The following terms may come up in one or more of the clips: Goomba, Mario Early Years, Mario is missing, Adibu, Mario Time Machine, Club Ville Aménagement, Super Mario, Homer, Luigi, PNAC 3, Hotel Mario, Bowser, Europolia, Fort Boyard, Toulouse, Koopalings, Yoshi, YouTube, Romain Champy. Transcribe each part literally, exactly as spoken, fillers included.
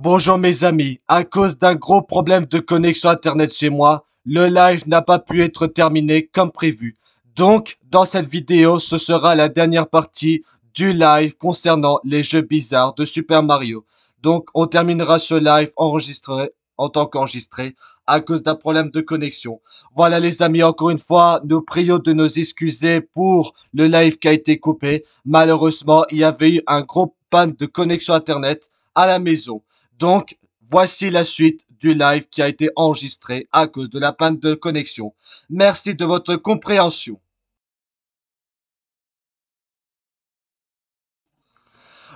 Bonjour mes amis, à cause d'un gros problème de connexion internet chez moi, le live n'a pas pu être terminé comme prévu. Donc, dans cette vidéo, ce sera la dernière partie du live concernant les jeux bizarres de Super Mario. Donc, on terminera ce live enregistré en tant qu'enregistré à cause d'un problème de connexion. Voilà les amis, encore une fois, nous prions de nous excuser pour le live qui a été coupé. Malheureusement, il y avait eu un gros panne de connexion internet à la maison. Donc, voici la suite du live qui a été enregistré à cause de la panne de connexion. Merci de votre compréhension.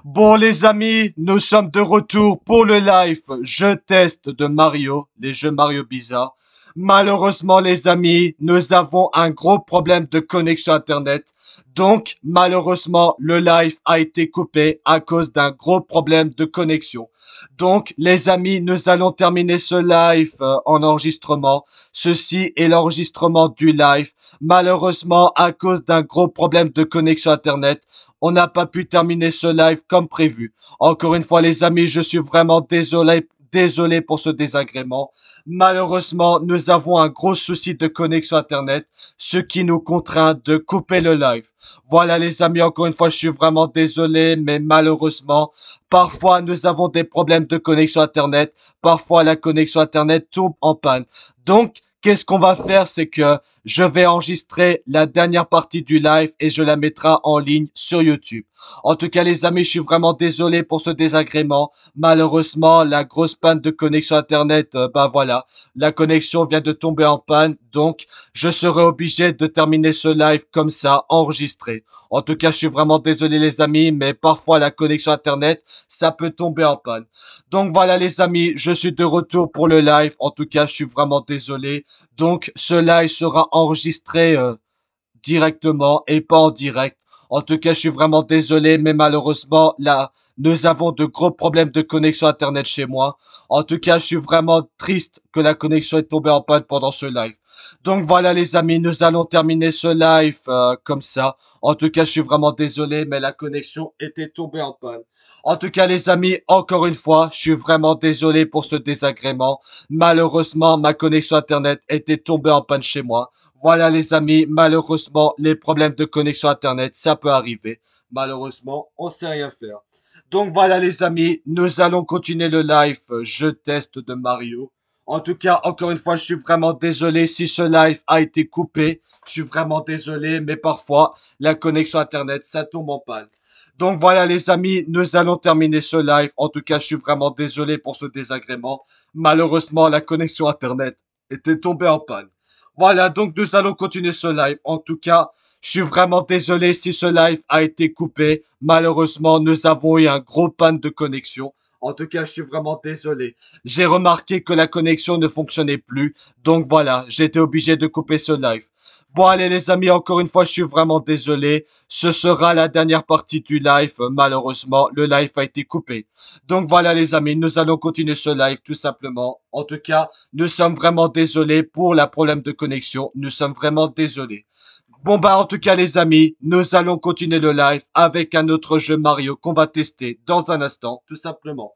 Bon les amis, nous sommes de retour pour le live Jeux test de Mario, les jeux Mario bizarres. Malheureusement les amis, nous avons un gros problème de connexion internet. Donc, malheureusement, le live a été coupé à cause d'un gros problème de connexion. Donc, les amis, nous allons terminer ce live euh, en enregistrement. Ceci est l'enregistrement du live. Malheureusement, à cause d'un gros problème de connexion Internet, on n'a pas pu terminer ce live comme prévu. Encore une fois, les amis, je suis vraiment désolé, désolé pour ce désagrément. Malheureusement, nous avons un gros souci de connexion Internet, ce qui nous contraint de couper le live. Voilà les amis, encore une fois, je suis vraiment désolé, mais malheureusement, parfois nous avons des problèmes de connexion Internet, parfois la connexion Internet tombe en panne. Donc, qu'est-ce qu'on va faire, c'est que je vais enregistrer la dernière partie du live et je la mettrai en ligne sur YouTube. En tout cas, les amis, je suis vraiment désolé pour ce désagrément. Malheureusement, la grosse panne de connexion Internet, euh, bah voilà, la connexion vient de tomber en panne. Donc, je serai obligé de terminer ce live comme ça, enregistré. En tout cas, je suis vraiment désolé, les amis, mais parfois, la connexion Internet, ça peut tomber en panne. Donc, voilà, les amis, je suis de retour pour le live. En tout cas, je suis vraiment désolé. Donc, ce live sera enregistré euh, directement et pas en direct. En tout cas, je suis vraiment désolé, mais malheureusement, là, nous avons de gros problèmes de connexion Internet chez moi. En tout cas, je suis vraiment triste que la connexion est tombée en panne pendant ce live. Donc voilà, les amis, nous allons terminer ce live euh, comme ça. En tout cas, je suis vraiment désolé, mais la connexion était tombée en panne. En tout cas, les amis, encore une fois, je suis vraiment désolé pour ce désagrément. Malheureusement, ma connexion Internet était tombée en panne chez moi. Voilà les amis, malheureusement, les problèmes de connexion Internet, ça peut arriver. Malheureusement, on sait rien faire. Donc voilà les amis, nous allons continuer le live Jeux test de Mario. En tout cas, encore une fois, je suis vraiment désolé si ce live a été coupé. Je suis vraiment désolé, mais parfois, la connexion Internet, ça tombe en panne. Donc voilà les amis, nous allons terminer ce live. En tout cas, je suis vraiment désolé pour ce désagrément. Malheureusement, la connexion Internet était tombée en panne. Voilà, donc nous allons continuer ce live. En tout cas, je suis vraiment désolé si ce live a été coupé. Malheureusement, nous avons eu un gros panne de connexion. En tout cas, je suis vraiment désolé. J'ai remarqué que la connexion ne fonctionnait plus. Donc voilà, j'étais obligé de couper ce live. Bon allez les amis, encore une fois, je suis vraiment désolé. Ce sera la dernière partie du live. Malheureusement, le live a été coupé. Donc voilà les amis, nous allons continuer ce live tout simplement. En tout cas, nous sommes vraiment désolés pour la problème de connexion. Nous sommes vraiment désolés. Bon bah en tout cas les amis, nous allons continuer le live avec un autre jeu Mario qu'on va tester dans un instant tout simplement.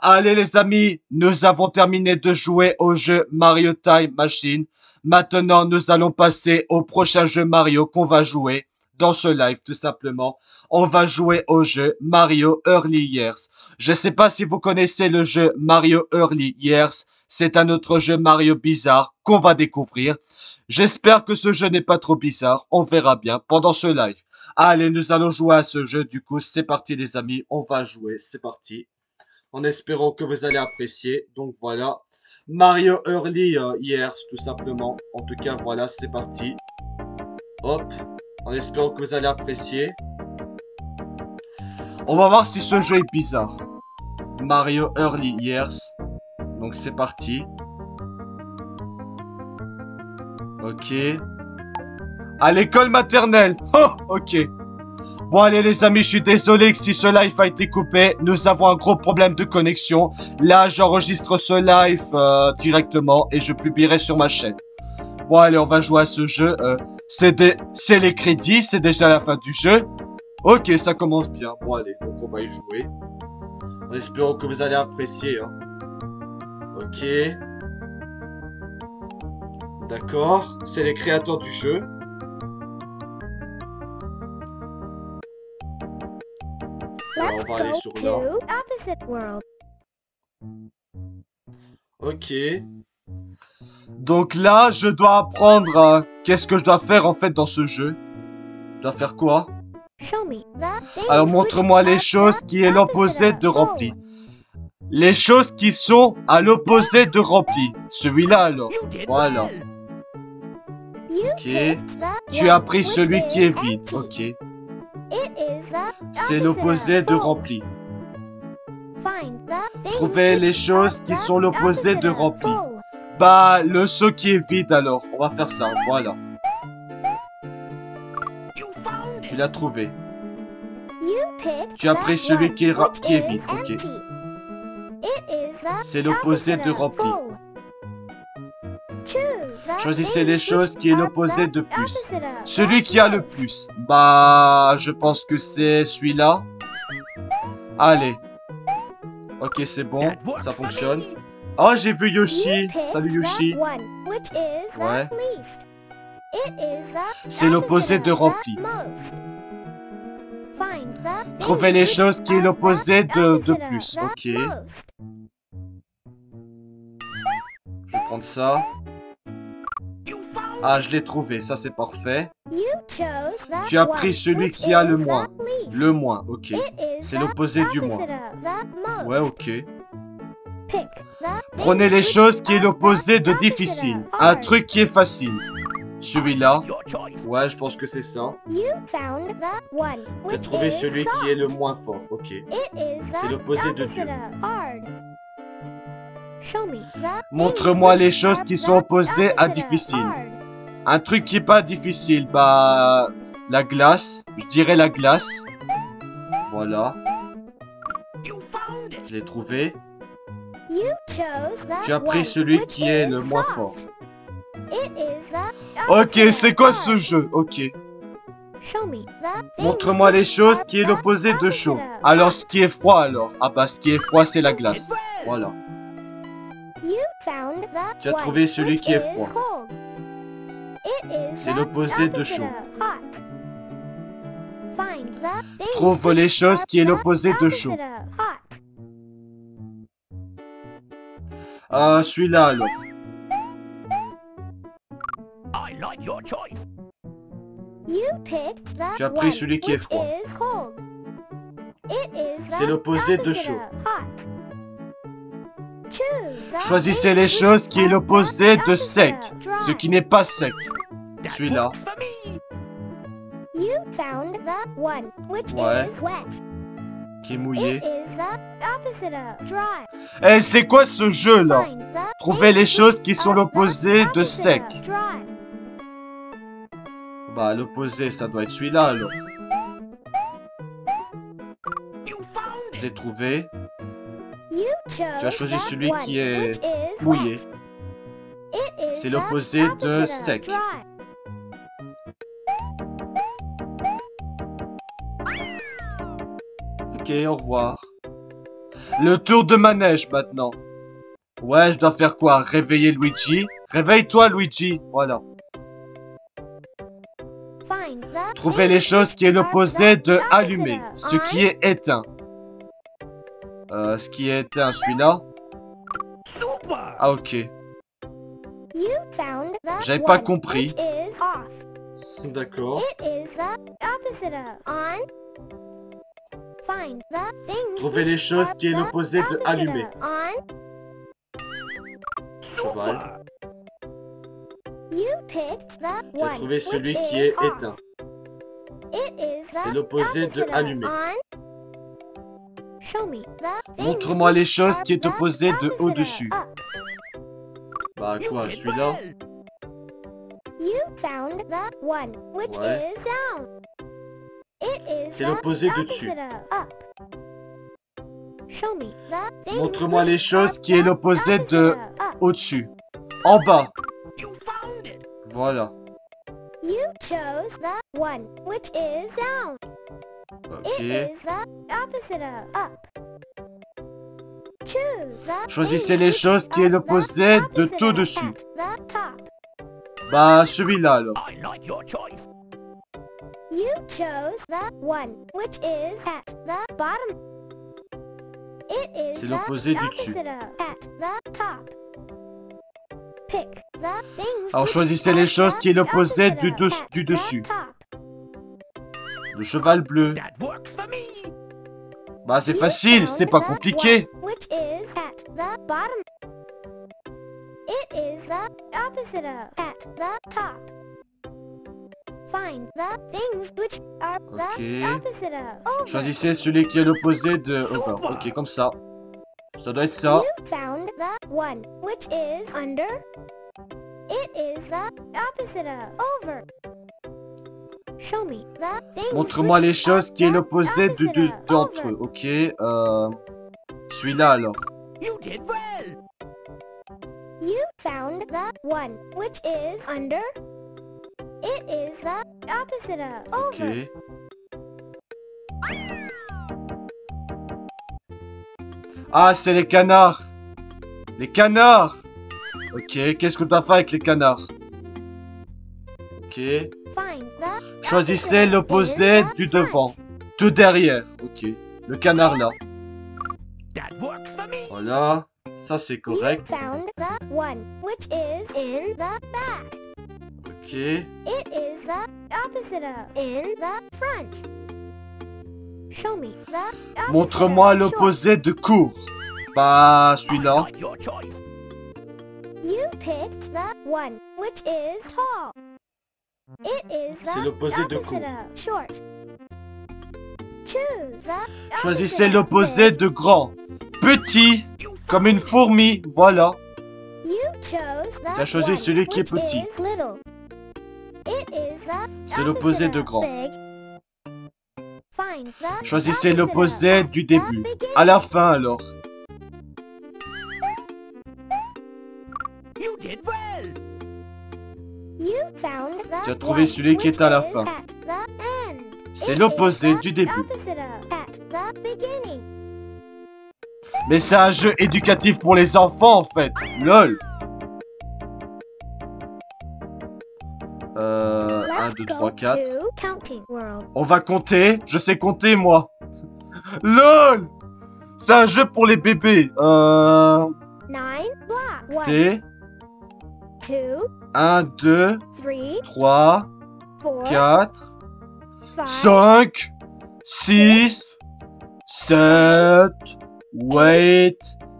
Allez les amis, nous avons terminé de jouer au jeu Mario Time Machine. Maintenant nous allons passer au prochain jeu Mario qu'on va jouer dans ce live tout simplement. On va jouer au jeu Mario Early Years. Je sais pas si vous connaissez le jeu Mario Early Years. C'est un autre jeu Mario bizarre qu'on va découvrir. J'espère que ce jeu n'est pas trop bizarre, on verra bien pendant ce live. Allez, nous allons jouer à ce jeu, du coup, c'est parti les amis, on va jouer, c'est parti. En espérant que vous allez apprécier, donc voilà. Mario Early Years, tout simplement. En tout cas, voilà, c'est parti. Hop, en espérant que vous allez apprécier. On va voir si ce jeu est bizarre. Mario Early Years, donc c'est parti. Ok. À l'école maternelle. Oh, ok. Bon, allez, les amis, je suis désolé que si ce live a été coupé, nous avons un gros problème de connexion. Là, j'enregistre ce live euh, directement et je publierai sur ma chaîne. Bon, allez, on va jouer à ce jeu. Euh, c'est des... c'est les crédits, c'est déjà la fin du jeu. Ok, ça commence bien. Bon, allez, donc on va y jouer. En espérant que vous allez apprécier. Hein. Ok. D'accord. C'est les créateurs du jeu. Alors, on va aller sur là. Ok. Donc là, je dois apprendre euh, qu'est-ce que je dois faire en fait dans ce jeu. Je dois faire quoi? Alors montre-moi les choses qui est l'opposé de rempli. Les choses qui sont à l'opposé de rempli. Celui-là alors. Voilà. Ok. Tu as pris celui qui est vide. Ok. C'est l'opposé de rempli. Trouvez les choses qui sont l'opposé de rempli. Bah, le seau qui est vide alors. On va faire ça, voilà. Tu l'as trouvé. Tu as pris celui qui est, qui est vide, ok. C'est l'opposé de rempli. Choisissez les choses qui est l'opposé de plus. Celui qui a le plus. Bah, je pense que c'est celui-là. Allez. Ok, c'est bon, ça fonctionne. Oh, j'ai vu Yoshi. Salut Yoshi. Ouais. C'est l'opposé de rempli. Trouvez les choses qui est l'opposé de, de plus. Ok. Je vais prendre ça. Ah, je l'ai trouvé. Ça, c'est parfait. Tu as pris celui qui a le moins. Le moins, ok. C'est l'opposé du moins. Ouais, ok. Prenez les choses qui est l'opposé de difficile. Un truc qui est facile. Celui-là. Ouais, je pense que c'est ça. Tu as trouvé celui qui est le moins fort. Ok. C'est l'opposé de dur. Montre-moi les choses qui sont opposées à difficile. Un truc qui est pas difficile. Bah... La glace. Je dirais la glace. Voilà. Je l'ai trouvé. Tu as pris celui qui est le moins fort. Ok, c'est quoi ce jeu? Ok. Montre-moi les choses qui est l'opposé de chaud. Alors, ce qui est froid, alors. Ah bah, ce qui est froid, c'est la glace. Voilà. Tu as trouvé celui qui est froid. C'est l'opposé de chaud. Trouve les choses qui est l'opposé de chaud. Euh, celui-là, alors. Tu as pris celui qui est froid. C'est l'opposé de chaud. Choisissez les choses qui est l'opposé de sec, ce qui n'est pas sec. Celui-là. Ouais. Qui est mouillé. Eh, c'est quoi ce jeu-là? Trouvez les choses qui sont l'opposé de sec. Bah, l'opposé, ça doit être celui-là, alors. Je l'ai trouvé. Tu as choisi celui qui est mouillé. C'est l'opposé de sec. Ok, au revoir. Le tour de manège, maintenant. Ouais, je dois faire quoi? Réveiller Luigi? Réveille-toi, Luigi. Voilà. Trouvez les choses qui est l'opposé de allumer, ce qui est éteint. Euh, ce qui est éteint, celui-là. Ah, ok. J'avais pas compris. D'accord. Trouvez les choses qui est l'opposé de allumer. Cheval. Tu as trouvé celui qui est éteint. C'est l'opposé de allumer. Montre-moi les choses qui est opposé de au-dessus. Bah quoi, celui-là? Ouais. C'est l'opposé de dessus. Montre-moi les choses qui est l'opposé de au-dessus. En bas. Voilà. Ok. Choisissez les choses qui le possèdent de tout dessus. Bah, celui-là alors. C'est l'opposé du dessus. Alors choisissez les choses qui le possèdent du, de du dessus. Le cheval bleu. Bah c'est facile, c'est pas compliqué. Ok. Choisissez celui qui est l'opposé de... Enfin, ok, comme ça. Ça doit être ça. Montre-moi les choses qui est l'opposé de, de, de, d'entre eux. Ok, euh... celui-là alors. Ok. Ah, c'est les canards. Les canards. Ok, qu'est-ce que je dois faire avec les canards? Ok. Choisissez l'opposé du devant. Tout derrière. Ok, le canard là. Voilà, ça c'est correct. Ok. Montre-moi l'opposé de court. Bah, celui-là. C'est l'opposé de court. Choisissez l'opposé de grand. Petit, comme une fourmi, voilà. Tu as choisi celui qui est petit. C'est l'opposé de grand. Choisissez l'opposé du début. À la fin alors. Tu as trouvé celui qui est à la fin. C'est l'opposé du début. Mais c'est un jeu éducatif pour les enfants en fait. Lol. Euh... un, deux, trois, quatre. On va compter. Je sais compter moi. Lol. C'est un jeu pour les bébés. Euh... un, deux, trois, quatre, cinq, six, sept, huit,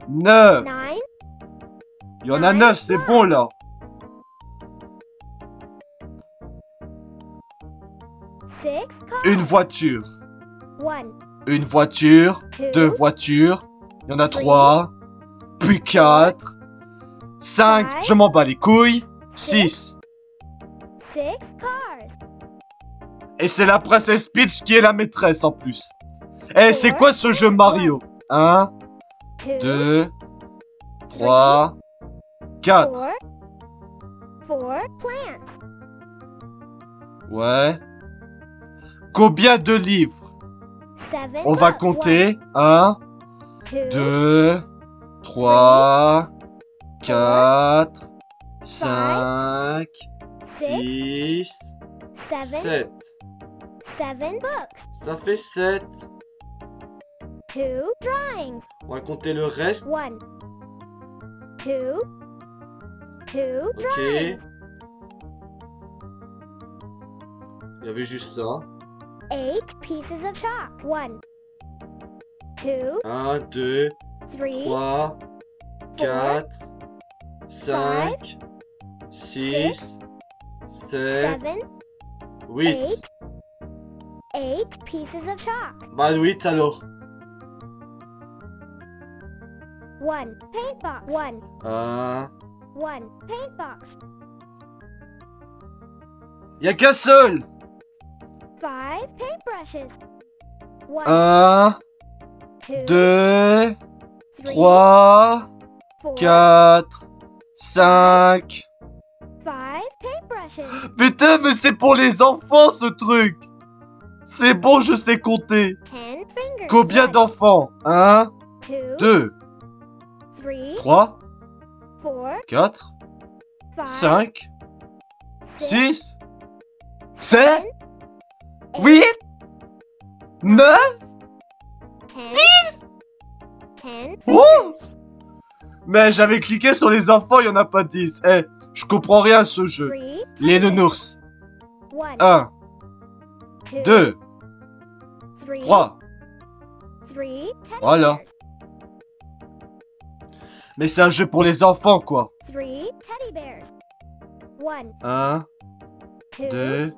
neuf. Il y en a neuf, c'est bon là. Une voiture. Une voiture, deux voitures. Il y en a trois, puis quatre. cinq, je m'en bats les couilles. six. Et c'est la princesse Peach qui est la maîtresse en plus. Eh, c'est quoi ce jeu Mario? un, deux, trois, quatre. Ouais. Combien de livres? On va compter. un, deux, trois, quatre, cinq, six, sept. Ça fait sept. On va compter le reste. Ok. Il y avait juste ça. un, deux, trois, quatre, cinq, six, sept, huit. Bah huit alors. un. Y'a qu'un seul. un, deux, trois, quatre, cinq. Putain, mais c'est pour les enfants ce truc. C'est bon, je sais compter. Combien d'enfants? un, deux, trois, quatre, cinq, six, sept, huit, neuf, dix. Oh! Mais j'avais cliqué sur les enfants, il n'y en a pas dix. Eh, hey, je comprends rien à ce jeu. Les nounours. un, deux, trois. Voilà. Mais c'est un jeu pour les enfants, quoi. un, deux,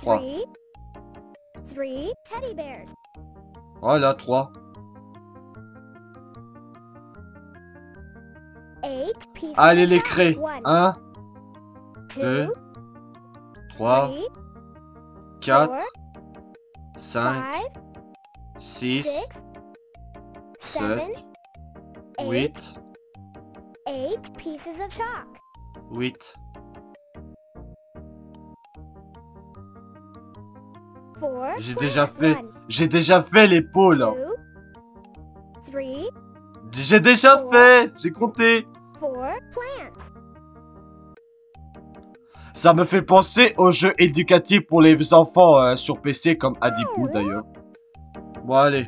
trois. Voilà, trois. Allez, les créer. un, deux, trois, quatre, cinq, six, sept, huit, huit. J'ai déjà fait, j'ai déjà fait l'épaule. J'ai déjà fait, j'ai compté. Ça me fait penser aux jeux éducatifs pour les enfants euh, sur P C, comme Adibu d'ailleurs. Bon, allez.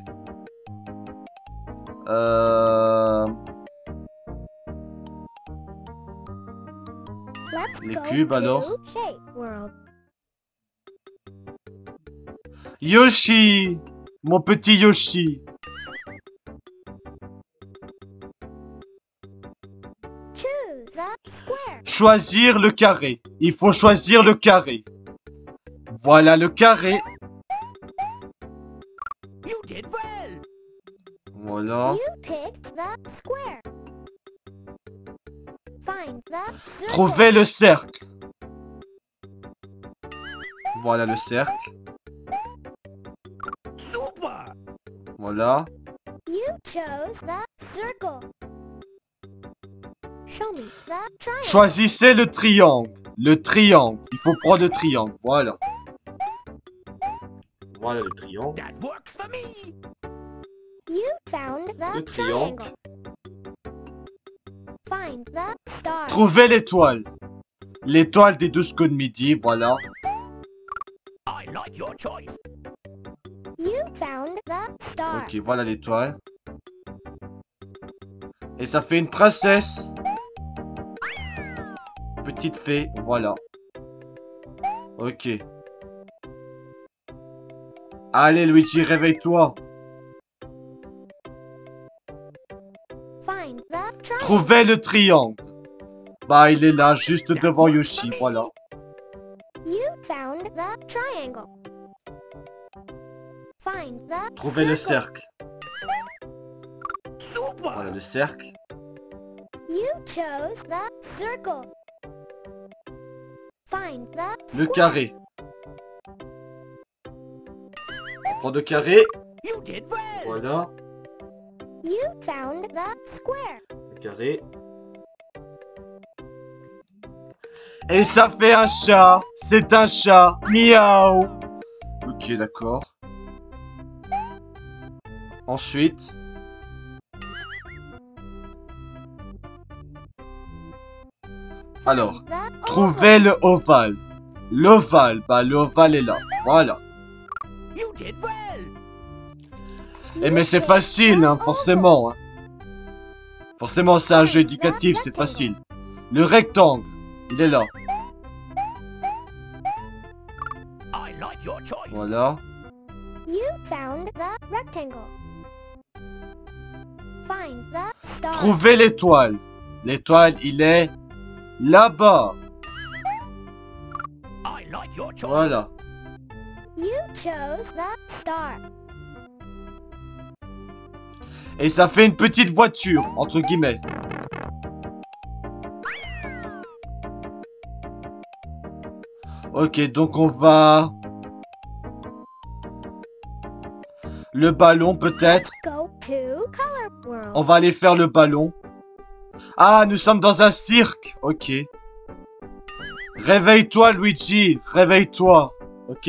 Euh... Les cubes, alors. Yoshi! Mon petit Yoshi! Choisir le carré. Il faut choisir le carré. Voilà le carré. Voilà. Trouvez le cercle. Voilà le cercle. Voilà. Choisissez le triangle. Le triangle. Il faut prendre le triangle. Voilà. Voilà le triangle. Le triangle. Trouvez l'étoile. L'étoile des douze coups de midi. Voilà. Ok, voilà l'étoile. Et ça fait une princesse. Petite fée, voilà. Ok. Allez Luigi, réveille-toi. Trouvez le triangle. Bah, il est là, juste devant Yoshi, voilà. Trouvez le cercle. Voilà le cercle. Le carré. On prend le carré. Voilà. Le carré. Et ça fait un chat. C'est un chat. Miaou. Ok, d'accord. Ensuite... Alors, trouvez le ovale. L'ovale, bah l'ovale est là. Voilà. Eh mais c'est facile, hein, forcément. Hein. Forcément, c'est un jeu éducatif, c'est facile. Le rectangle, il est là. Voilà. Trouvez l'étoile. L'étoile, il est... là-bas. Voilà. Et ça fait une petite voiture, entre guillemets. Ok, donc on va... Le ballon, peut-être. On va aller faire le ballon. Ah, nous sommes dans un cirque. Ok. Réveille-toi, Luigi. Réveille-toi. Ok.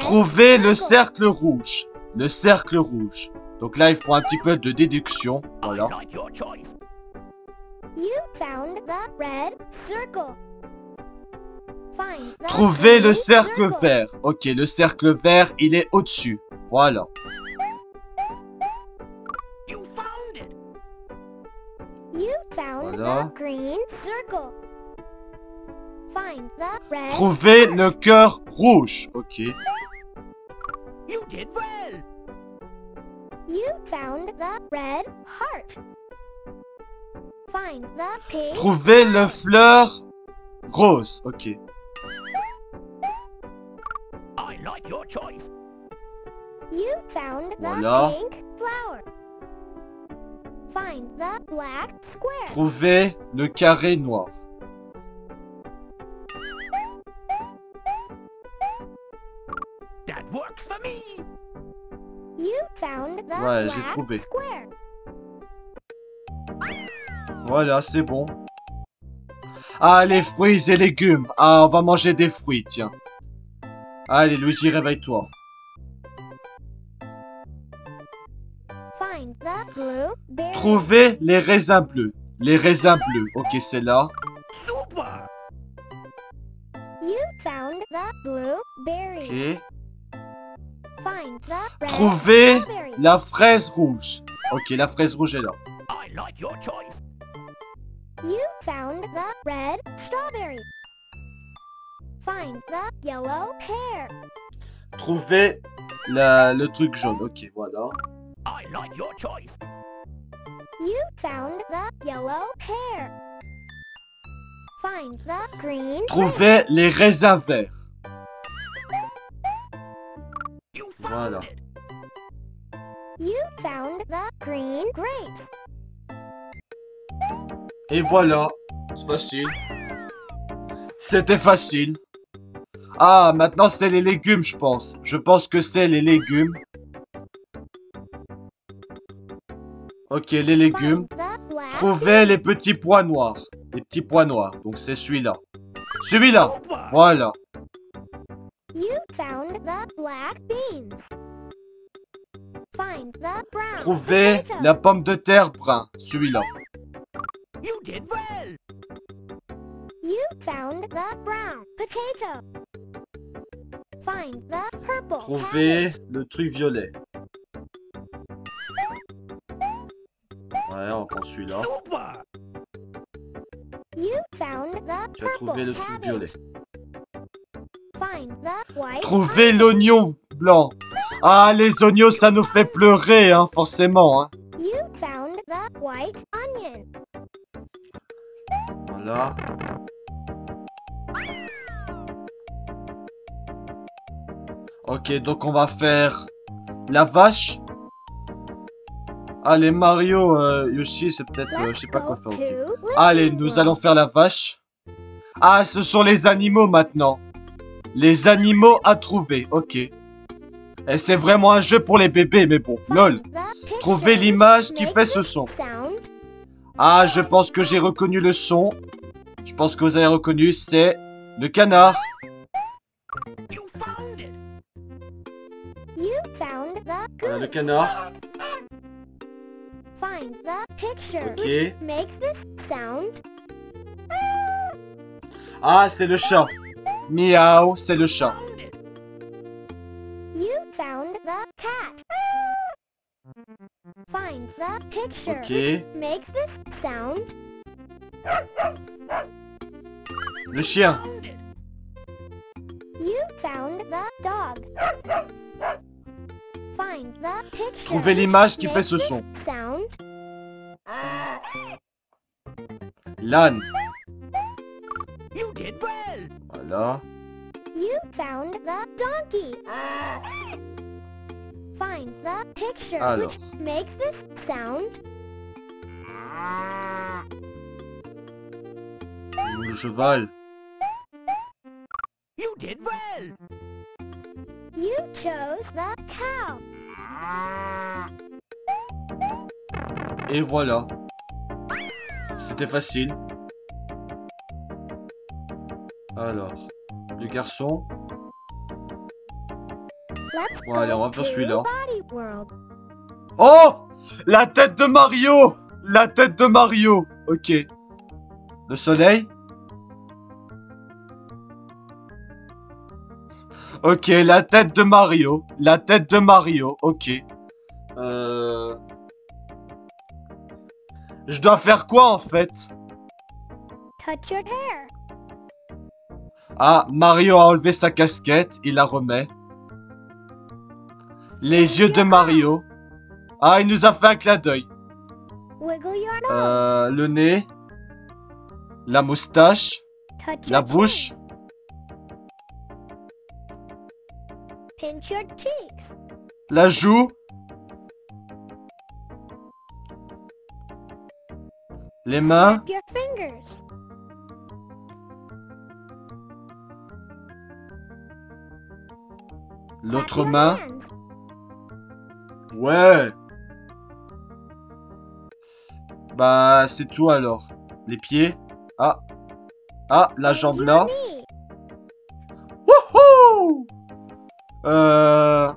Trouvez le cercle rouge. Le cercle rouge. Donc là, il faut un petit peu de déduction. Voilà. Trouvez le cercle vert. Ok, le cercle vert, il est au-dessus. Voilà. Voilà. Trouvez le cœur rouge. Ok. Trouvez le fleur rose. Ok. Voilà. Trouvez le carré noir. Ouais, j'ai trouvé. Voilà, c'est bon. Ah, les fruits et légumes. Ah, on va manger des fruits, tiens. Allez, Luigi, réveille-toi. Trouvez les raisins bleus. Les raisins bleus. Ok, c'est là. Ok. Trouvez la fraise rouge. Ok, la fraise rouge est là. Trouvez la, le truc jaune. Ok, voilà. Trouvez les raisins verts. Voilà. Et voilà. C'est facile. C'était facile. Ah, maintenant c'est les légumes, je pense. Je pense que c'est les légumes. Ok, les légumes. Trouvez les petits pois noirs. Les petits pois noirs. Donc c'est celui-là. Celui-là. Voilà. Trouvez la pomme de terre brun. Celui-là. Trouvez le truc violet. Ouais, on prend celui-là. Tu as trouvé le truc violet. Trouvez l'oignon blanc. Ah, les oignons, ça nous fait pleurer, hein, forcément, hein. Voilà. Ok, donc on va faire la vache. Allez, Mario, euh, Yoshi, c'est peut-être... Euh, je sais pas quoi faire. Okay. Allez, nous allons faire la vache. Ah, ce sont les animaux maintenant. Les animaux à trouver, ok. Et c'est vraiment un jeu pour les bébés, mais bon, lol. Trouvez l'image qui fait ce son. Ah, je pense que j'ai reconnu le son. Je pense que vous avez reconnu, c'est le canard. Voilà le canard. Ok. Ah, c'est le chat. Miaou, c'est le chat. Ok. Le chien. Trouvez l'image qui fait ce son. L'âne. Voilà. Alors. Le cheval. Et voilà. C'était facile. Alors, le garçon. Voilà, on va faire celui-là. Oh! La tête de Mario! La tête de Mario! Ok. Le soleil? Ok, la tête de Mario. La tête de Mario, ok. Euh... Je dois faire quoi, en fait? Touch your hair. Ah, Mario a enlevé sa casquette, il la remet. Les yeux de Mario. Ah, il nous a fait un clin d'œil. Euh, le nez. La moustache. La bouche. La joue. Les mains. L'autre main. Ouais. Bah, c'est tout alors. Les pieds. Ah. Ah, la jambe là. Wouhou! Euh...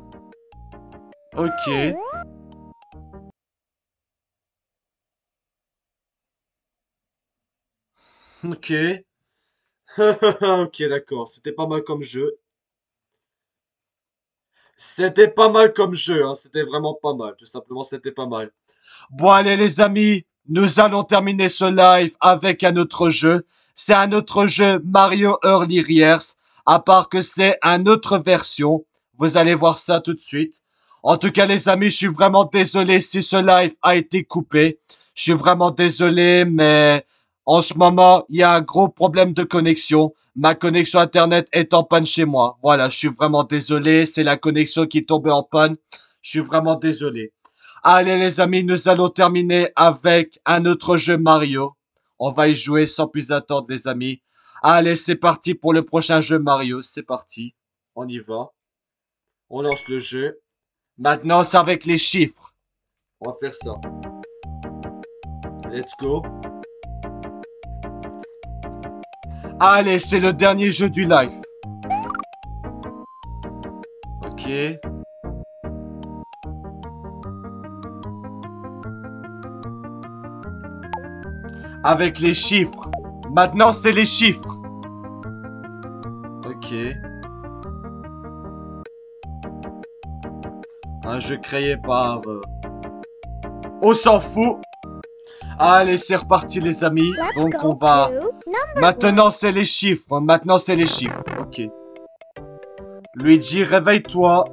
Ok. Ok. Ok, d'accord. C'était pas mal comme jeu. C'était pas mal comme jeu, hein. C'était vraiment pas mal. Tout simplement, c'était pas mal. Bon, allez, les amis. Nous allons terminer ce live avec un autre jeu. C'est un autre jeu Mario Early Years. À part que c'est une autre version. Vous allez voir ça tout de suite. En tout cas, les amis, je suis vraiment désolé si ce live a été coupé. Je suis vraiment désolé, mais... En ce moment, il y a un gros problème de connexion. Ma connexion internet est en panne chez moi. Voilà, je suis vraiment désolé. C'est la connexion qui est tombée en panne. Je suis vraiment désolé. Allez les amis, nous allons terminer avec un autre jeu Mario. On va y jouer sans plus attendre les amis. Allez, c'est parti pour le prochain jeu Mario. C'est parti. On y va. On lance le jeu. Maintenant, c'est avec les chiffres. On va faire ça. Let's go. Allez, c'est le dernier jeu du live. Ok. Avec les chiffres. Maintenant, c'est les chiffres. Ok. Un jeu créé par... Euh... On s'en fout. Allez, c'est reparti les amis. Donc on va... Maintenant c'est les chiffres. Maintenant c'est les chiffres. Ok. Luigi, réveille-toi.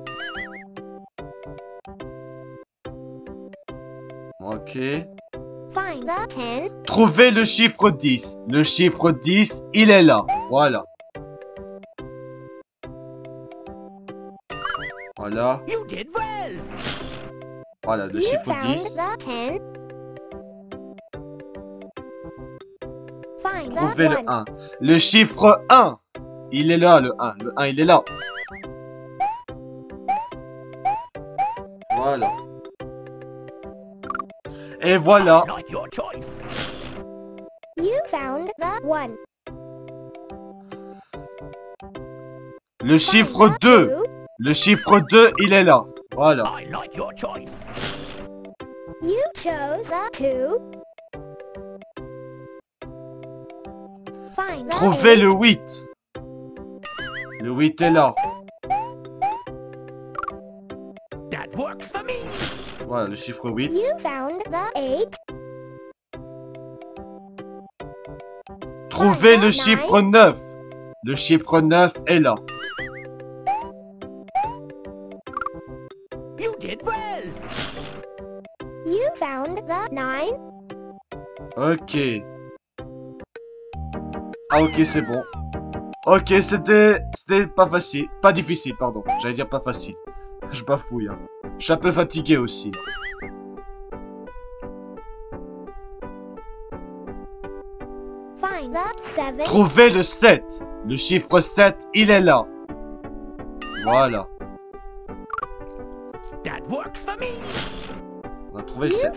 Ok. Trouvez le chiffre dix. Le chiffre dix, il est là. Voilà. Voilà. Voilà, le chiffre dix. Trouvez le un. Le chiffre un. Il est là, le un. Le un, il est là. Voilà. Et voilà. Le chiffre deux. Le chiffre deux, il est là. Voilà. Trouvez le huit. Le huit est là. Voilà, le chiffre huit. Trouvez le chiffre neuf. Le chiffre neuf est là. Ok. Ah ok, c'est bon. Ok, c'était... C'était pas facile. Pas difficile, pardon. J'allais dire pas facile. Je bafouille, hein. Je suis un peu fatigué aussi. Trouvez le sept. Le chiffre sept, il est là. Voilà. On a trouvé le sept.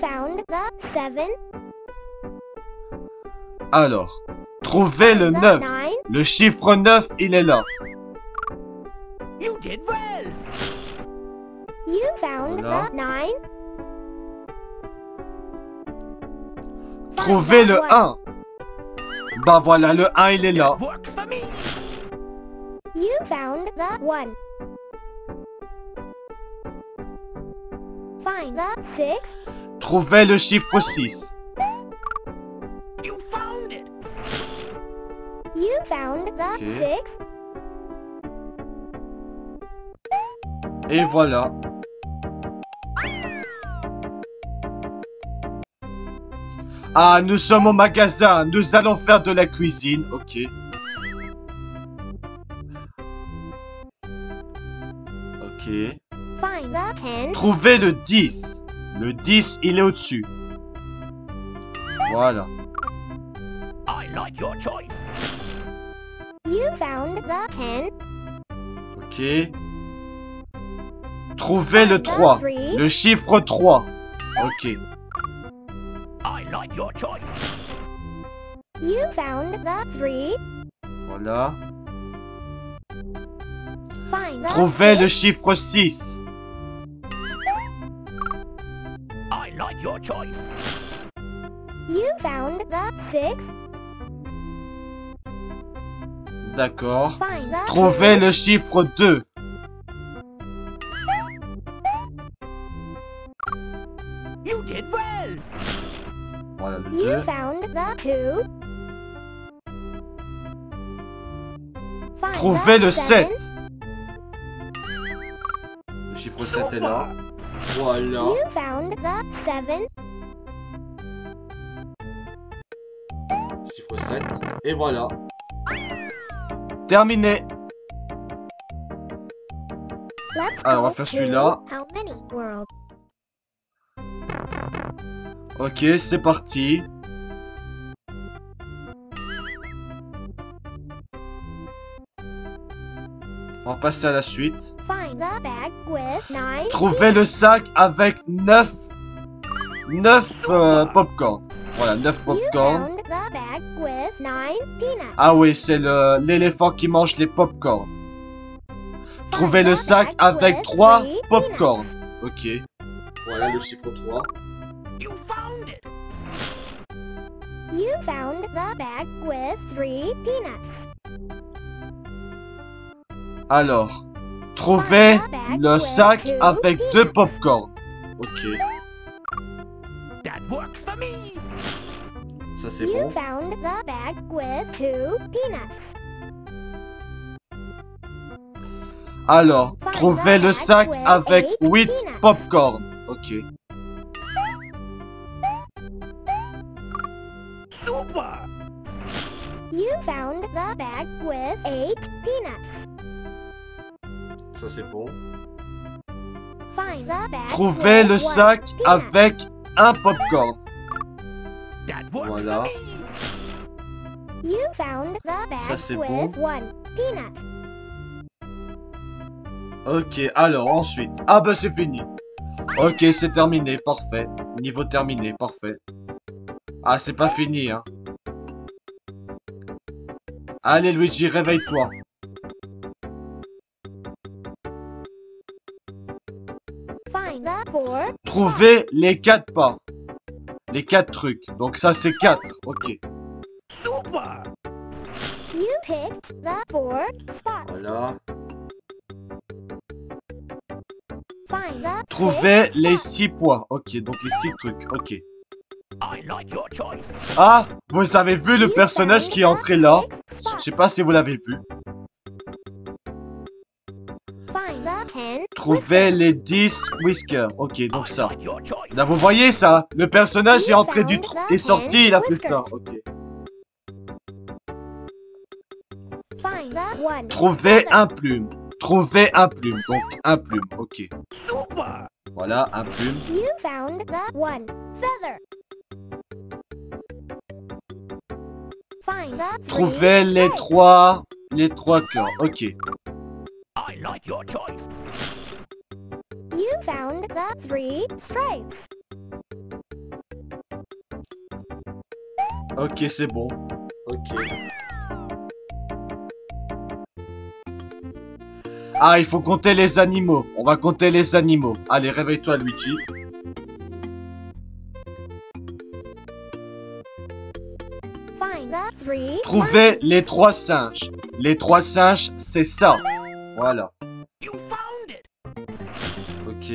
Alors... Trouvez le neuf. Le chiffre neuf, il est là. Voilà. Trouvez le un. Bah voilà, le un, il est là. You found the one. Find the six. Trouvez le chiffre six. You found it. You found the okay. six. Et voilà. Ah, nous sommes au magasin. Nous allons faire de la cuisine. Ok. Ok. Trouvez le dix. Le dix, il est au-dessus. Voilà. I like your choice. You found the ten. Ok. Trouvez le trois. Le chiffre trois. Ok. I like your choice. You found the three. Voilà. Find the Trouvez six. Le chiffre six. I like your choice. You found the six. D'accord. Trouvez two. Le chiffre deux. You did well. Voilà le you deux. Found the two. Find Trouvez the le seven. sept. Le chiffre sept est là. Voilà. You found the seven. Le chiffre sept. Et voilà. Terminé. Alors on va faire celui-là. Ok, c'est parti. On va passer à la suite. Trouvez le sac avec neuf, neuf euh, popcorn. Voilà, neuf popcorn. Ah oui, c'est l'éléphant qui mange les popcorn. Trouvez le sac avec trois popcorn. Ok. Voilà le chiffre trois. You found it. You found the bag with three peanuts. Alors, trouvez le sac avec deux popcorn. Ok. That works for me. Ça c'est bon. You found the bag with two peanuts. Alors, trouvez le sac avec huit popcorn. Ok. Super. You found the bag with eight peanuts. Ça c'est bon. Find the bag Trouvez with le sac peanut. Avec un popcorn. Voilà. You found the bag Ça c'est bon. One peanut. Ok, alors ensuite. Ah bah c'est fini. Ok, c'est terminé, parfait. Niveau terminé, parfait. Ah, c'est pas fini, hein. Allez, Luigi, réveille-toi. Trouvez les quatre pas. Les quatre trucs. Donc ça, c'est quatre. Ok. Voilà. Trouvez les six points. Ok, donc les six trucs. Ok. Ah, vous avez vu le personnage qui est entré là? Je sais pas si vous l'avez vu. Trouvez les dix whiskers. Ok, donc ça. Là, vous voyez ça? Le personnage est entré du trou, est sorti, il a fait ça. Ok. Trouvez un plume. Trouvez un plume. Donc, un plume. Ok. Voilà, un plume. Trouvez les trois... Les trois clans, ok. Ok, c'est bon. Ok. Ah, il faut compter les animaux. On va compter les animaux. Allez, réveille-toi, Luigi. Trouvez les trois singes. Les trois singes, c'est ça. Voilà. Ok.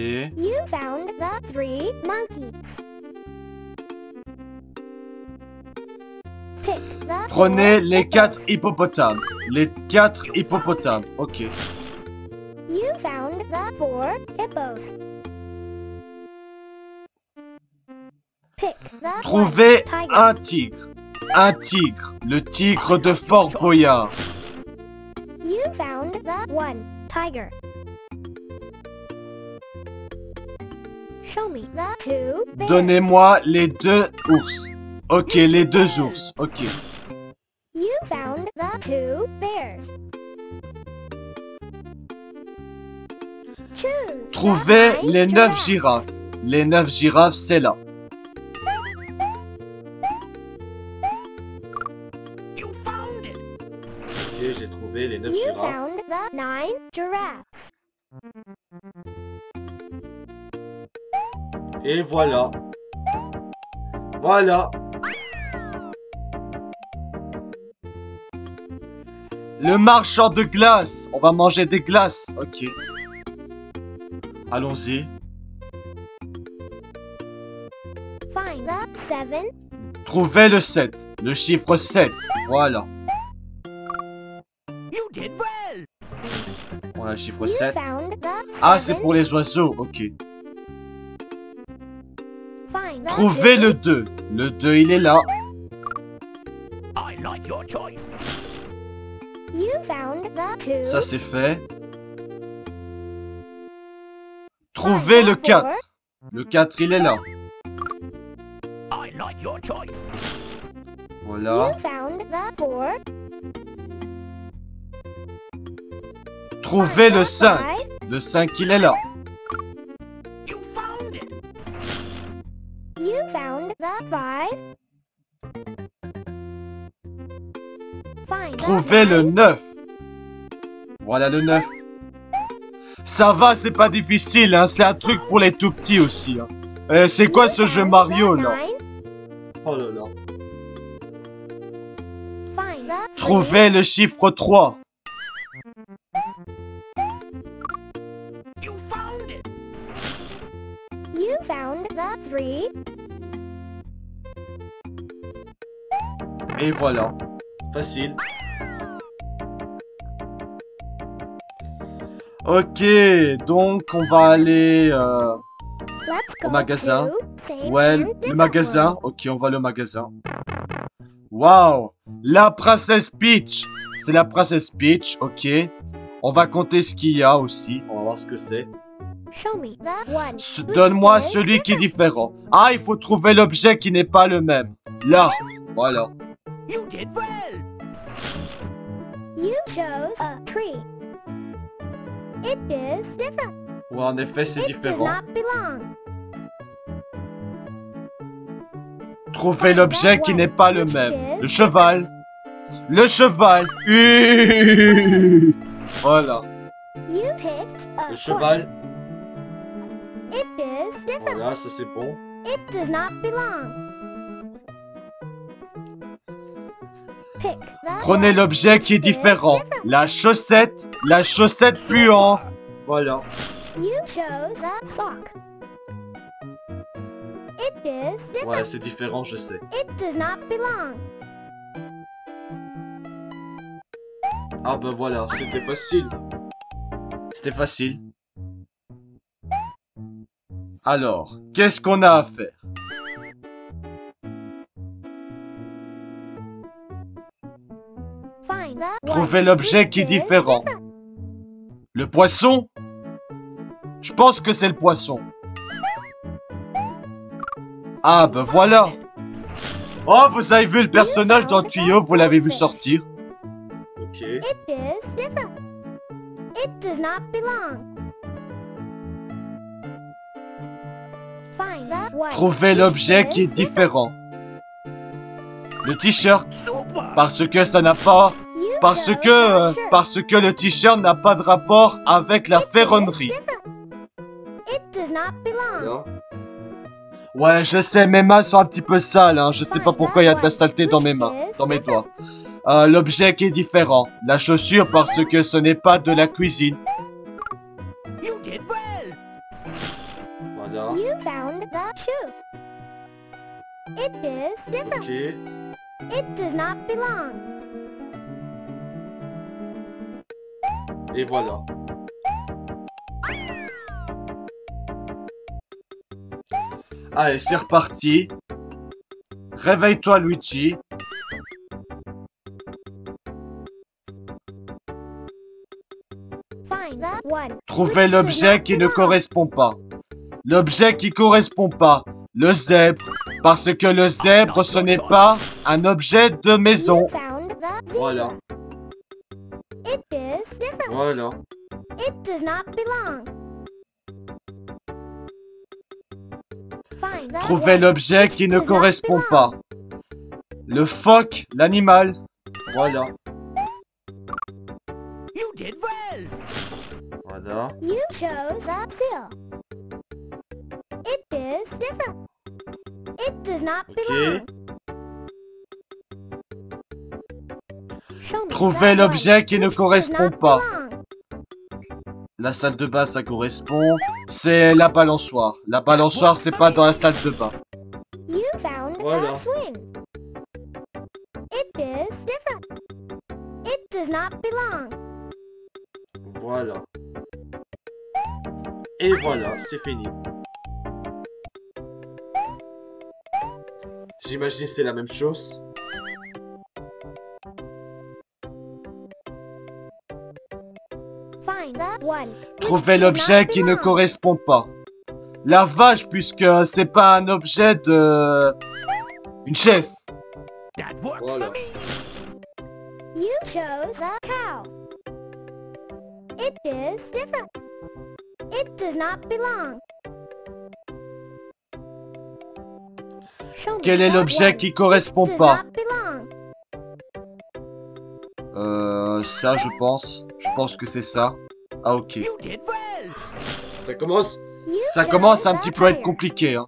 Prenez les quatre hippopotames. Les quatre hippopotames. Ok. Trouvez un tigre. Un tigre. Le tigre de Fort Boyard. Donnez-moi les deux ours. Ok, les deux ours. Ok. Trouvez les neuf girafes. Les neuf girafes, c'est là. Ok, j'ai trouvé les neuf girafes. Et voilà. Voilà. Le marchand de glace. On va manger des glaces. Ok. Allons-y. Trouvez le sept. Le chiffre sept. Voilà. On a le chiffre sept. Ah, c'est pour les oiseaux. Ok. Trouvez le deux. Le deux, il est là. Ça, c'est fait. Trouvez le quatre. Le quatre, il est là. Voilà. Trouvez le cinq. Le cinq, il est là. Trouvez le neuf. Voilà le neuf. Ça va, c'est pas difficile, hein. C'est un truc pour les tout petits aussi, hein. Euh, c'est quoi ce jeu Mario, là? Oh là là. Trouvez le chiffre trois. Et voilà. Facile. Ok, donc on va aller euh, au magasin. Ouais, le magasin. Ok, on va le magasin. Waouh, la princesse Peach. C'est la princesse Peach, ok. On va compter ce qu'il y a aussi. On va voir ce que c'est. Donne-moi celui qui est différent. Ah, il faut trouver l'objet qui n'est pas le même. Là, voilà. Ouais, en effet, c'est différent. Trouvez l'objet qui n'est pas le même. Le cheval. Le cheval. Voilà. Le cheval. Voilà, ça c'est bon. Prenez l'objet qui est différent. La chaussette. La chaussette puante. Voilà. Ouais, c'est différent, je sais. Ah ben voilà, c'était facile. C'était facile. Alors, qu'est-ce qu'on a à faire? Trouvez l'objet qui est différent. Le poisson? Je pense que c'est le poisson. Ah ben voilà. Oh, vous avez vu le personnage dans le tuyau, vous l'avez vu sortir. Ok. Trouvez l'objet qui est différent. Le t-shirt. Parce que ça n'a pas... Parce que... Euh, parce que le t-shirt n'a pas de rapport avec la ferronnerie. Voilà. Ouais, je sais, mes mains sont un petit peu sales, hein. Je sais pas pourquoi il y a de la saleté dans mes mains, dans mes doigts. Euh, l'objet qui est différent. La chaussure, parce que ce n'est pas de la cuisine. Voilà. Ok. Et voilà. Allez, c'est reparti. Réveille-toi, Luigi. Trouvez l'objet qui ne correspond pas. L'objet qui correspond pas. Le zèbre. Parce que le zèbre, ce n'est pas un objet de maison. Voilà. Voilà. Trouvez l'objet qui ne correspond pas. Le phoque, l'animal. Voilà. Voilà. Okay. Trouvez l'objet qui ne correspond pas. La salle de bain, ça correspond. C'est la balançoire. La balançoire, c'est pas dans la salle de bain. Voilà. Voilà. Et voilà, c'est fini. J'imagine que c'est la même chose. Trouvez l'objet qui ne correspond pas. La vache, puisque c'est pas un objet de... Une chaise. Voilà. Quel est l'objet qui correspond pas? Euh... Ça, je pense. Je pense que c'est ça. Ah, ok. Ça commence... Ça commence un petit peu à être compliqué, hein.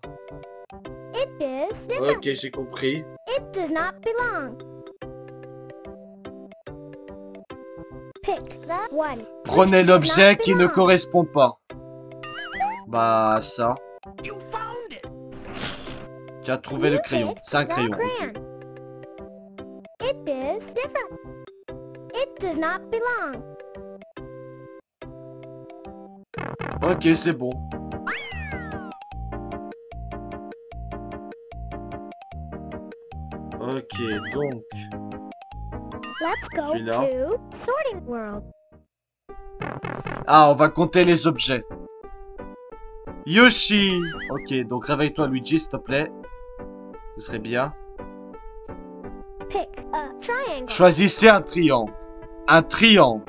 Ok, j'ai compris. Prenez l'objet qui ne correspond pas. Bah, ça... Tu as trouvé le crayon. C'est un crayon. Okay. Ok, c'est bon. Ok, donc... Celui-là. Ah, on va compter les objets. Yoshi! Ok, donc réveille-toi, Luigi, s'il te plaît. Ce serait bien. Choisissez un triangle. Un triangle.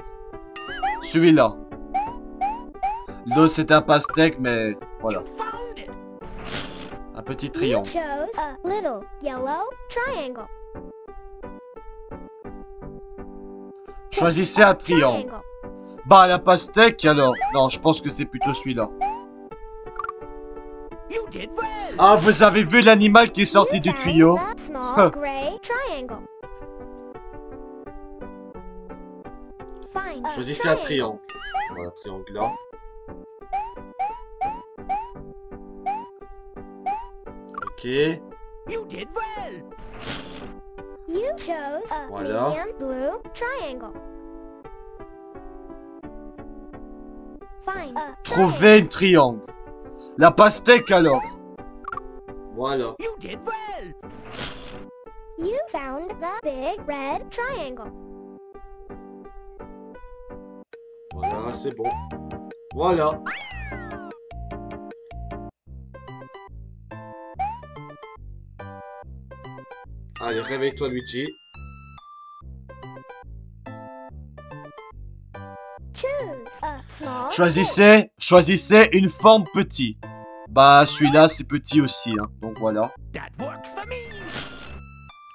Celui-là. L'autre, c'est un pastèque, mais voilà. Un petit triangle. Choisissez un triangle. Bah, la pastèque, alors. Non, je pense que c'est plutôt celui-là. Ah, vous avez vu l'animal qui est sorti du tuyau? Choisissez un triangle. Voilà, un triangle là. Ok. Voilà. Trouvez un triangle. La pastèque alors. Voilà. Voilà, c'est bon. Voilà. Allez, réveille-toi, Luigi. Choisissez, choisissez une forme petite. Bah, celui-là, c'est petit aussi, hein. Donc voilà.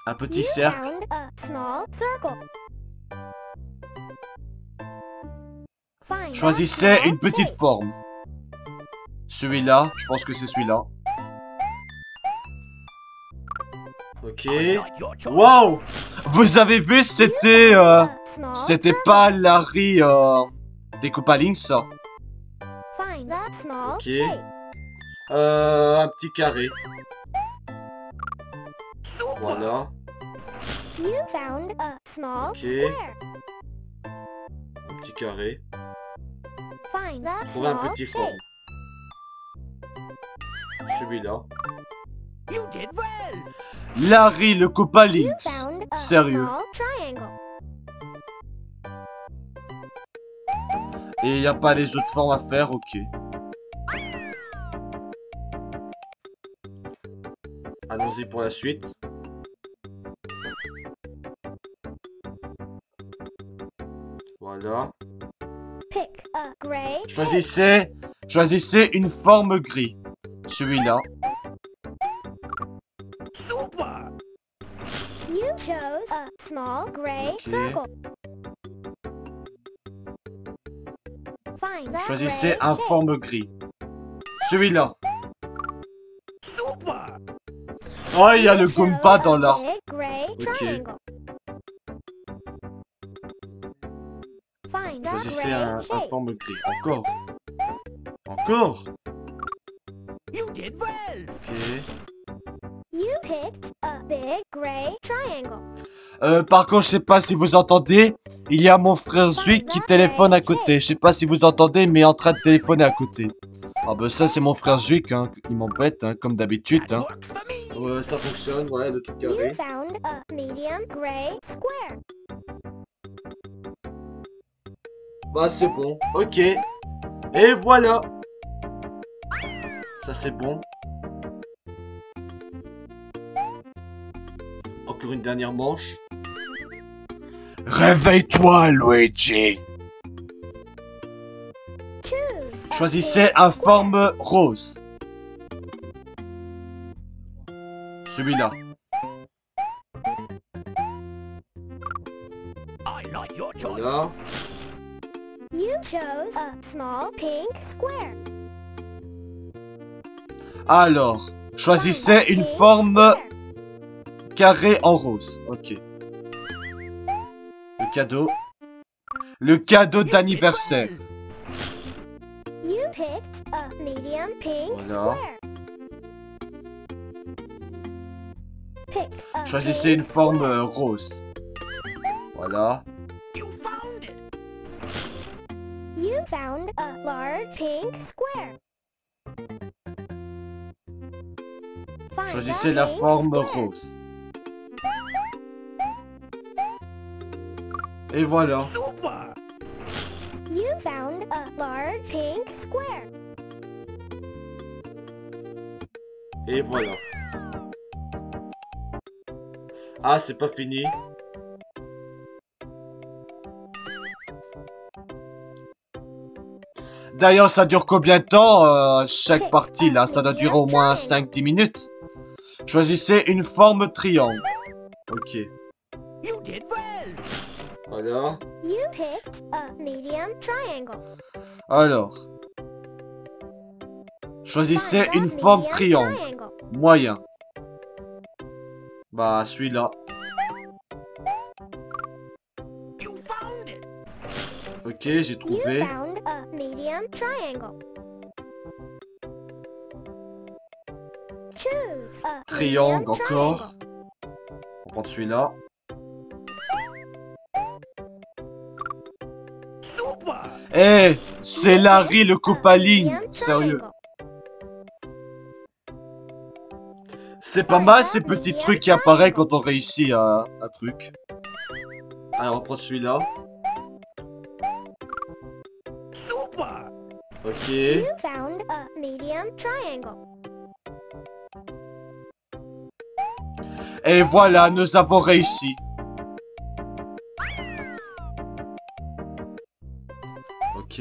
Un petit cercle. Choisissez une petite forme. Celui-là, je pense que c'est celui-là. Ok. Wow! Vous avez vu, c'était... Euh, c'était pas Larry euh, des Koopalings, ça. Ok. Euh, un petit carré. Voilà. Ok. Un petit carré. Trouver un petit forme. Celui-là. Larry le Koopalings. Sérieux. Et il n'y a pas les autres formes à faire, ok. Allons-y pour la suite. Voilà. Choisissez, choisissez une forme gris. Celui-là. Okay. Choisissez un forme gris. Celui-là. Oh, il y a le Goomba dans l'arbre. Ok. Choisissez un, un forme gris. Encore. Encore. Ok. Euh, par contre, je sais pas si vous entendez. Il y a mon frère Zuik qui téléphone à côté. Je sais pas si vous entendez, mais il est en train de téléphoner à côté. Ah bah ça, c'est mon frère Zuik, hein. Il m'embête, hein, comme d'habitude, hein. Ouais, ça fonctionne, ouais, le truc carré. Bah c'est bon, ok. Et voilà. Ça c'est bon. Encore une dernière manche. Réveille-toi, Luigi. Choisissez un forme rose. Celui-là. Voilà. Alors, choisissez une forme carrée en rose. Ok. Le cadeau. Le cadeau d'anniversaire. Voilà. Choisissez une forme euh, rose. Voilà. Choisissez la forme rose. Et voilà. Et voilà. Ah, c'est pas fini. D'ailleurs, ça dure combien de temps euh, chaque partie, là? Ça doit durer au moins cinq à dix minutes. Choisissez une forme triangle. Ok. Voilà. Alors. Choisissez une forme triangle. Moyen. Bah, celui-là. Ok, j'ai trouvé. Triangle encore. On prend celui-là. Eh, hey, c'est Larry le Koopalings. Sérieux. C'est pas mal ces petits trucs qui apparaissent quand on réussit à un truc. Alors on prend celui-là. Ok. Et voilà, nous avons réussi. Ok.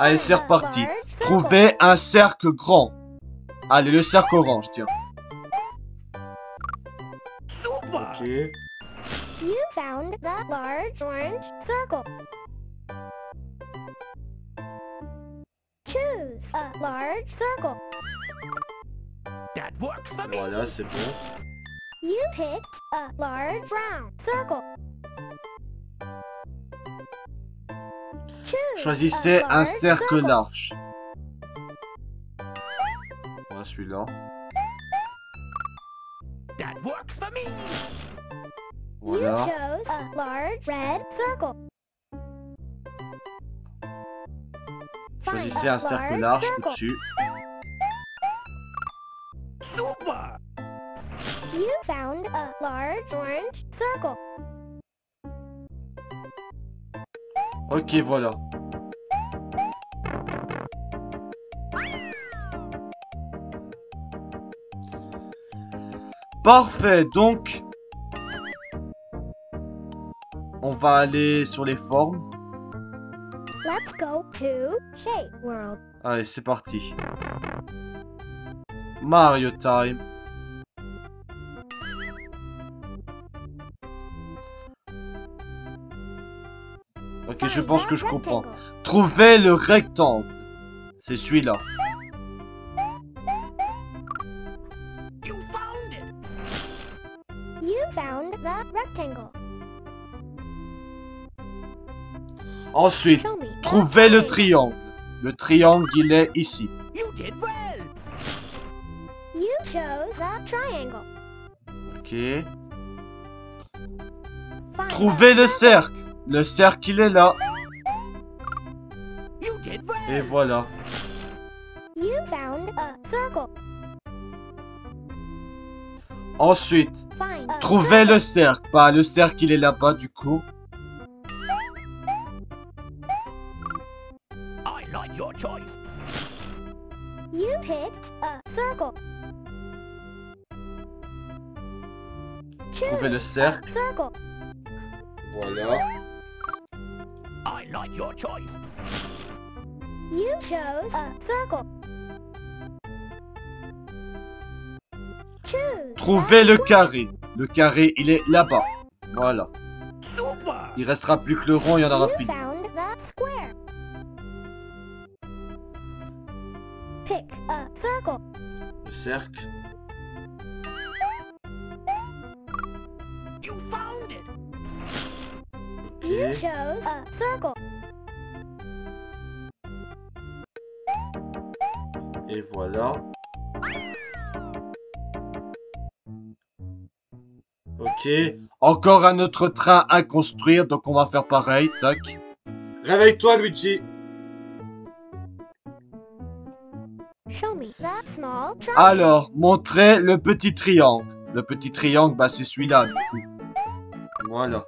Allez, c'est reparti. Trouvez un cercle grand. Allez, le cercle orange, tiens. Ok. a large circle. That worked for me. Voilà, c'est bon. You picked a large round circle. Choisissez un cercle large. Voilà, celui-là. That worked for me. Voilà. You chose a large red circle. Choisissez un cercle large au-dessus. Super. You found a large orange circle. Ok, voilà. Parfait, donc on va aller sur les formes. Let's go to Shape World. Allez, c'est parti. Mario Time. Ok, je pense que je comprends. Trouvez le rectangle. C'est celui-là. You found it. You found the rectangle. Ensuite, trouvez le triangle. Le triangle, il est ici. Ok. Trouvez le cercle. Le cercle, il est là. Et voilà. Ensuite, trouvez le cercle. Bah, le cercle, il est là-bas, du coup. Trouvez le cercle. Voilà. I like your choice. You chose a circle. Trouvez le carré. Le carré, il est là-bas. Voilà. Il restera plus que le rond, il y en aura fini. Le cercle. You chose a circle. Et voilà. Ok. Encore un autre train à construire, donc on va faire pareil. Tac. Réveille-toi, Luigi. Show me that small triangle. Alors, montrez le petit triangle. Le petit triangle, bah c'est celui-là du coup. Voilà.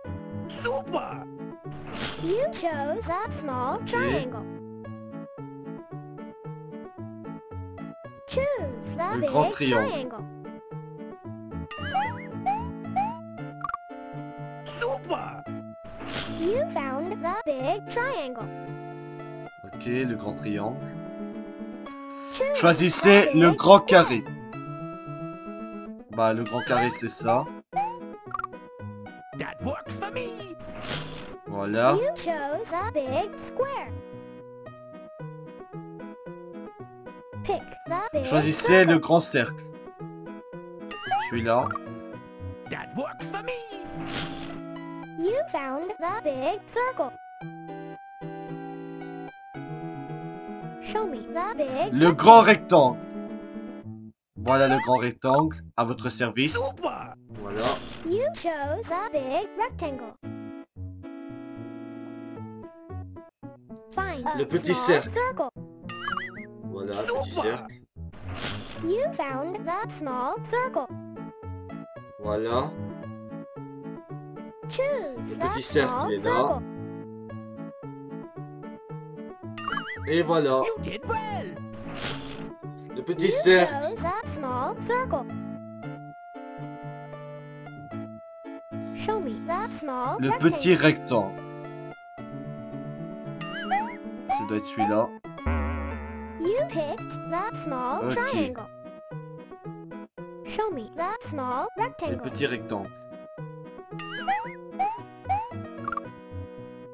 You chose a small triangle. Choose the big triangle. Super. You found the big triangle. Ok, le grand triangle. Choisissez le grand carré. Bah, le grand carré, c'est ça. That works for me. Voilà. You chose a big square. Pick the big Choisissez circle. Le grand cercle. Celui-là. That works for me. You found the big circle. Show me the big Le grand rectangle. Voilà le grand rectangle à votre service. Super. Voilà. You chose a big rectangle. Le petit cercle. Voilà, petit cercle. You found the small circle. Voilà. Le petit cercle est là. Et voilà. Le petit cercle. Le petit rectangle. Ça doit être celui-là. Ok. Show me the small rectangle. Le petit rectangle.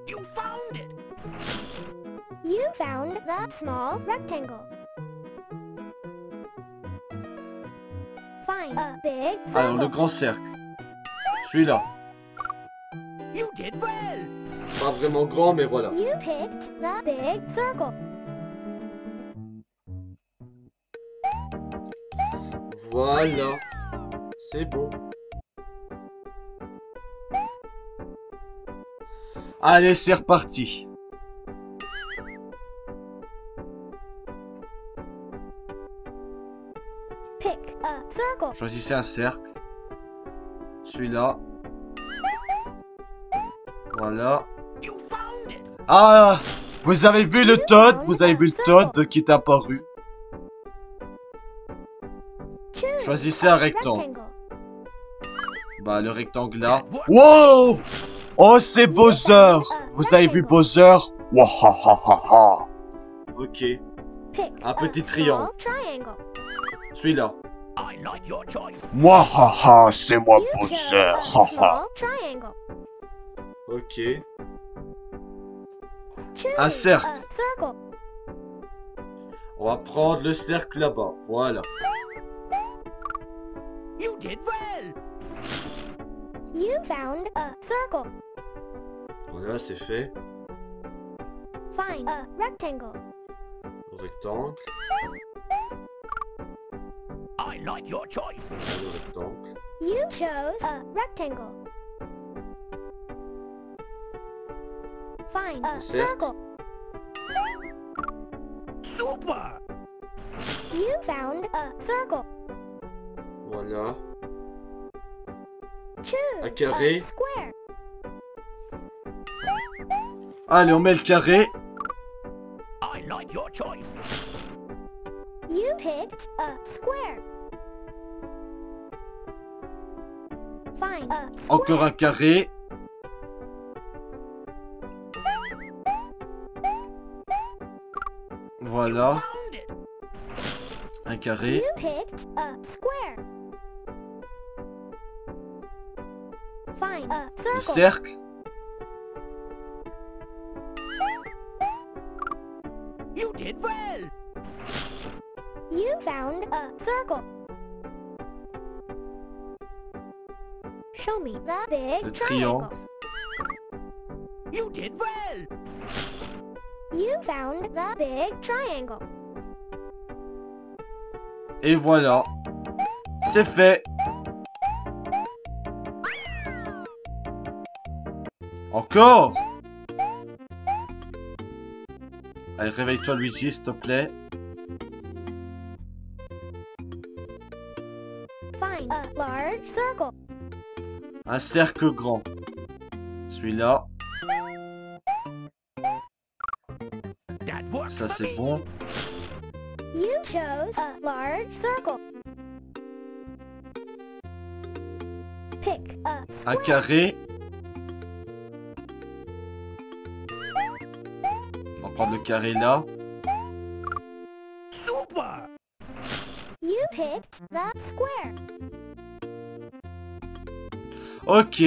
You found it. You You found the small rectangle. Find a big circle. Alors le grand cercle. Celui-là. You did well. Pas vraiment grand, mais voilà. You picked the big circle. Voilà. C'est beau. Allez, c'est reparti. Pick a circle. Choisissez un cercle. Celui-là. Voilà. Ah, vous avez vu le Toad, vous avez vu le Toad qui est apparu. Choisissez un rectangle. Bah, le rectangle là. Wow! Oh, c'est Bowser! Vous avez vu Bowser? Wahahaha! Ok. Un petit triangle. Celui-là. Wahaha, c'est moi Bowser! Haha! Ok. Un cercle. On va prendre le cercle là-bas. Voilà. You did well. You found a circle. Voilà, c'est fait. Find a rectangle. Rectangle. I like your choice. Le rectangle. You chose a rectangle. Find a circle. Super. You found a circle. Voilà. Un carré. Allez, on met le carré. I like your choice. You picked a square. Find a square. Encore un carré. Voilà. Un carré. You picked a square. Le cercle. You did well. You found a circle. Show me the big Le triangle. You did well. You found the big triangle. Et voilà. C'est fait. Encore! Allez, réveille-toi, Luigi, s'il te plaît. Find a large circle. Un cercle grand. Celui-là. Ça, c'est bon. You chose a large circle. Pick a square. Un carré. Prendre le carré là. Super. You picked the square. Ok.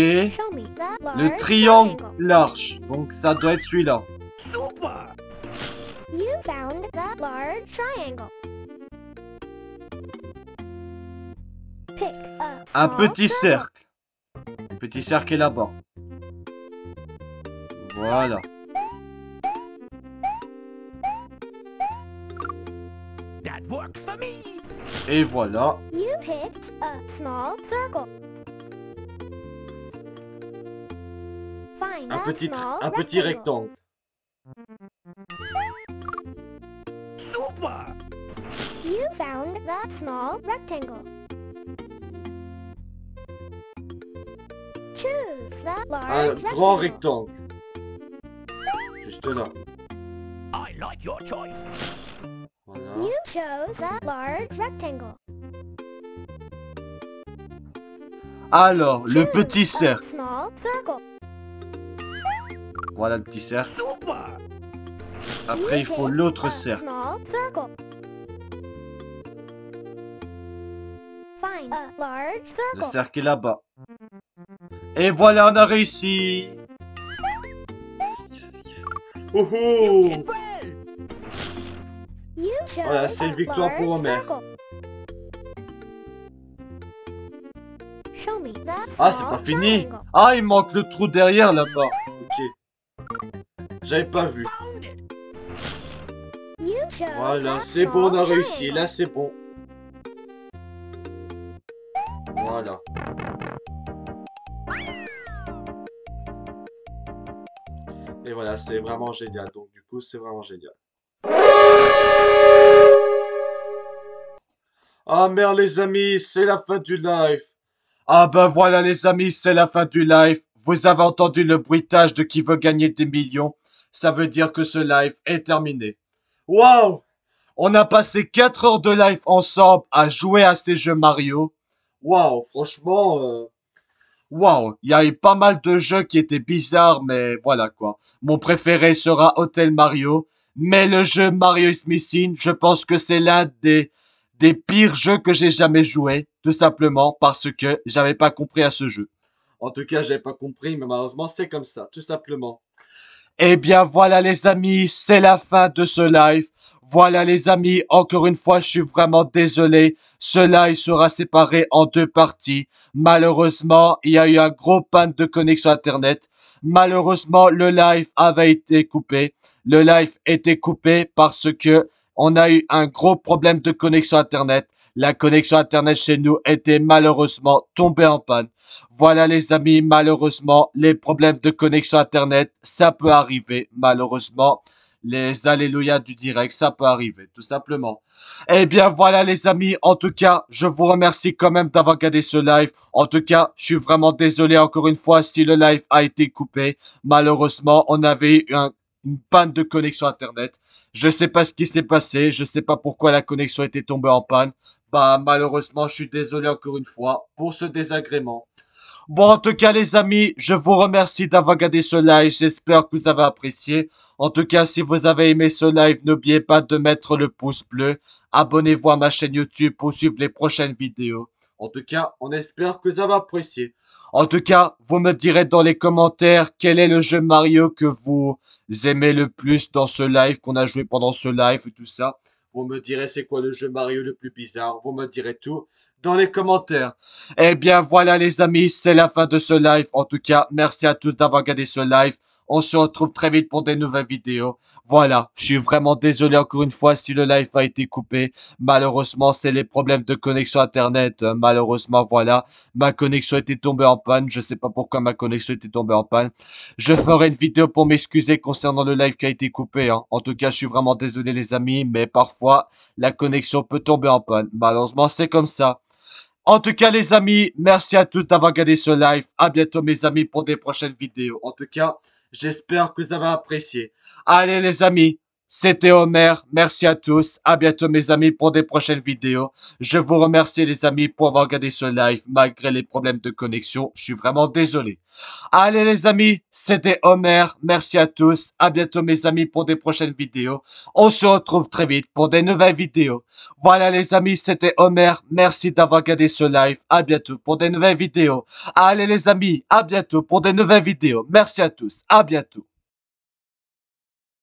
Le triangle large. Donc ça doit être celui-là. Super. You found the large triangle. Pick a Un petit cercle. Le petit cercle est là-bas. Voilà. Et voilà. You picked a small circle. Find un petit un petit rectangle. Super. You found the small rectangle. Choose the large rectangle. Un grand rectangle. Juste là. I like your choice. You chose a large rectangle. Alors, le petit cercle. Voilà le petit cercle. Après, il faut l'autre cercle. Le cercle est là-bas. Et voilà, on a réussi. Yes, yes, yes. Oh oh! Voilà, c'est une victoire pour Homer. Ah, c'est pas fini. Ah, il manque le trou derrière là-bas. Ok. J'avais pas vu. Voilà, c'est bon, on a réussi. Là, c'est bon. Voilà. Et voilà, c'est vraiment génial. Donc, du coup, c'est vraiment génial. Ah, merde, les amis, c'est la fin du live. Ah ben voilà les amis, c'est la fin du live. Vous avez entendu le bruitage de qui veut gagner des millions. Ça veut dire que ce live est terminé. Waouh! On a passé quatre heures de live ensemble à jouer à ces jeux Mario. Waouh, franchement... Waouh, il y avait pas mal de jeux qui étaient bizarres, mais voilà quoi. Mon préféré sera Hotel Mario. Mais le jeu Mario is missing, je pense que c'est l'un des... des pires jeux que j'ai jamais joué, tout simplement parce que j'avais pas compris à ce jeu. En tout cas, j'avais pas compris, mais malheureusement, c'est comme ça, tout simplement. Eh bien, voilà les amis, c'est la fin de ce live. Voilà les amis, encore une fois, je suis vraiment désolé. Ce live sera séparé en deux parties. Malheureusement, il y a eu un gros panne de connexion Internet. Malheureusement, le live avait été coupé. Le live était coupé parce que on a eu un gros problème de connexion Internet. La connexion Internet chez nous était malheureusement tombée en panne. Voilà les amis, malheureusement, les problèmes de connexion Internet, ça peut arriver. Malheureusement, les alléluia du direct, ça peut arriver, tout simplement. Eh bien voilà les amis, en tout cas, je vous remercie quand même d'avoir regardé ce live. En tout cas, je suis vraiment désolé encore une fois si le live a été coupé. Malheureusement, on avait eu un... une panne de connexion Internet. Je sais pas ce qui s'est passé. Je sais pas pourquoi la connexion était tombée en panne. Bah, malheureusement, je suis désolé encore une fois pour ce désagrément. Bon, en tout cas, les amis, je vous remercie d'avoir regardé ce live. J'espère que vous avez apprécié. En tout cas, si vous avez aimé ce live, n'oubliez pas de mettre le pouce bleu. Abonnez-vous à ma chaîne YouTube pour suivre les prochaines vidéos. En tout cas, on espère que vous avez apprécié. En tout cas, vous me direz dans les commentaires quel est le jeu Mario que vous aimez le plus dans ce live, qu'on a joué pendant ce live et tout ça. Vous me direz c'est quoi le jeu Mario le plus bizarre. Vous me direz tout dans les commentaires. Eh bien voilà les amis, c'est la fin de ce live. En tout cas, merci à tous d'avoir regardé ce live. On se retrouve très vite pour des nouvelles vidéos. Voilà, je suis vraiment désolé encore une fois si le live a été coupé. Malheureusement, c'est les problèmes de connexion Internet. Malheureusement, voilà, ma connexion était tombée en panne. Je sais pas pourquoi ma connexion était tombée en panne. Je ferai une vidéo pour m'excuser concernant le live qui a été coupé. Hein. En tout cas, je suis vraiment désolé les amis, mais parfois, la connexion peut tomber en panne. Malheureusement, c'est comme ça. En tout cas, les amis, merci à tous d'avoir regardé ce live. À bientôt, mes amis, pour des prochaines vidéos. En tout cas... j'espère que vous avez apprécié. Allez les amis, c'était Homer. Merci à tous. À bientôt mes amis pour des prochaines vidéos. Je vous remercie les amis pour avoir regardé ce live malgré les problèmes de connexion. Je suis vraiment désolé. Allez les amis, c'était Homer. Merci à tous. À bientôt mes amis pour des prochaines vidéos. On se retrouve très vite pour des nouvelles vidéos. Voilà les amis, c'était Homer. Merci d'avoir regardé ce live. À bientôt pour des nouvelles vidéos. Allez les amis, à bientôt pour des nouvelles vidéos. Merci à tous. À bientôt.